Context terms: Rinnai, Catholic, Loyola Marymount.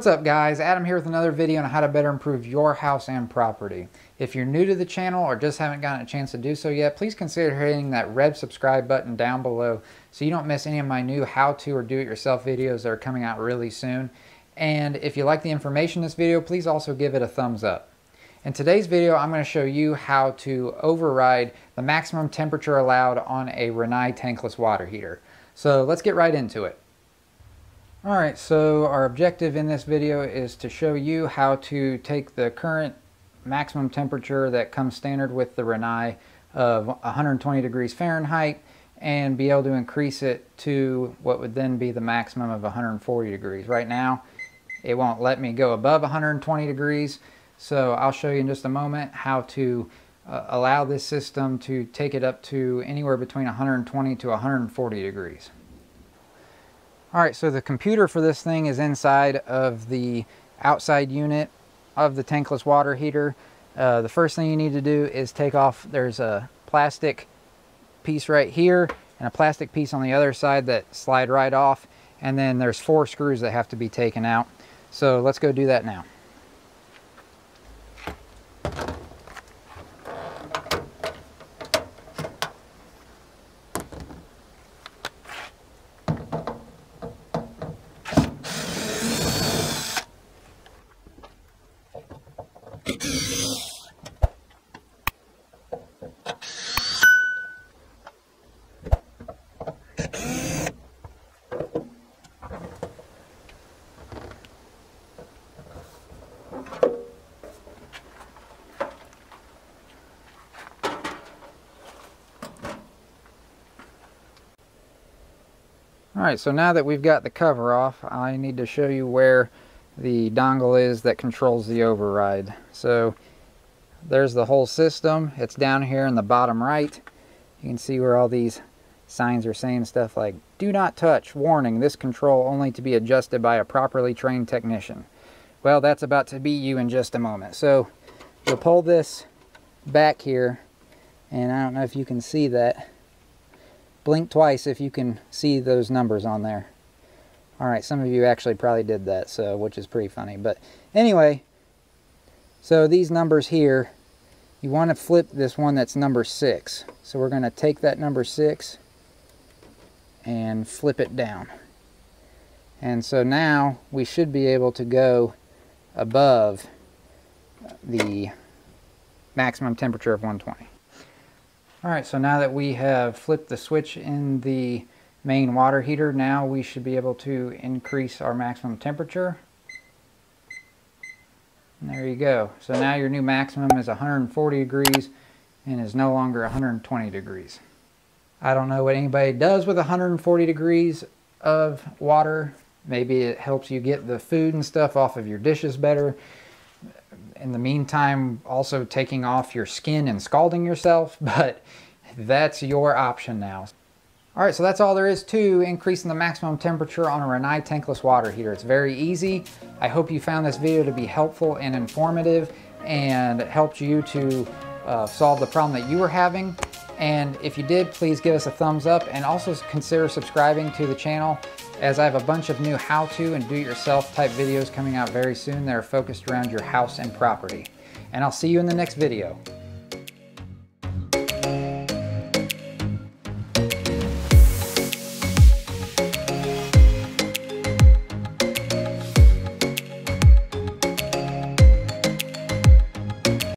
What's up guys, Adam here with another video on how to better improve your house and property. If you're new to the channel or just haven't gotten a chance to do so yet, please consider hitting that red subscribe button down below so you don't miss any of my new how-to or do-it-yourself videos that are coming out really soon. And if you like the information in this video, please also give it a thumbs up. In today's video, I'm going to show you how to override the maximum temperature allowed on a Rinnai tankless water heater. So let's get right into it. Alright, so our objective in this video is to show you how to take the current maximum temperature that comes standard with the Rinnai of 120 degrees Fahrenheit and be able to increase it to what would then be the maximum of 140 degrees. Right now, it won't let me go above 120 degrees, so I'll show you in just a moment how to allow this system to take it up to anywhere between 120 to 140 degrees. Alright, so the computer for this thing is inside of the outside unit of the tankless water heater. The first thing you need to do is take off, there's a plastic piece right here and a plastic piece on the other side that slide right off, and then there's four screws that have to be taken out. So let's go do that now. Alright, so now that we've got the cover off, I need to show you where the dongle is that controls the override. So there's the whole system. It's down here in the bottom right. You can see where all these signs are saying stuff like, "Do not touch, warning, this control only to be adjusted by a properly trained technician." Well, that's about to be you in just a moment. So we'll pull this back here, and I don't know if you can see that. Blink twice if you can see those numbers on there. Alright, some of you actually probably did that, so which is pretty funny. But anyway, so these numbers here, you want to flip this one that's number 6. So we're going to take that number 6 and flip it down. And so now we should be able to go above the maximum temperature of 120. Alright, so now that we have flipped the switch in the main water heater, now we should be able to increase our maximum temperature. And there you go. So now your new maximum is 140 degrees and is no longer 120 degrees. I don't know what anybody does with 140 degrees of water. Maybe it helps you get the food and stuff off of your dishes better. In the meantime, also taking off your skin and scalding yourself, but that's your option now. Alright, so that's all there is to increasing the maximum temperature on a Rinnai tankless water heater. It's very easy. I hope you found this video to be helpful and informative and helped you to solve the problem that you were having. And if you did, please give us a thumbs up and also consider subscribing to the channel, as I have a bunch of new how-to and do-it-yourself type videos coming out very soon that are focused around your house and property. And I'll see you in the next video.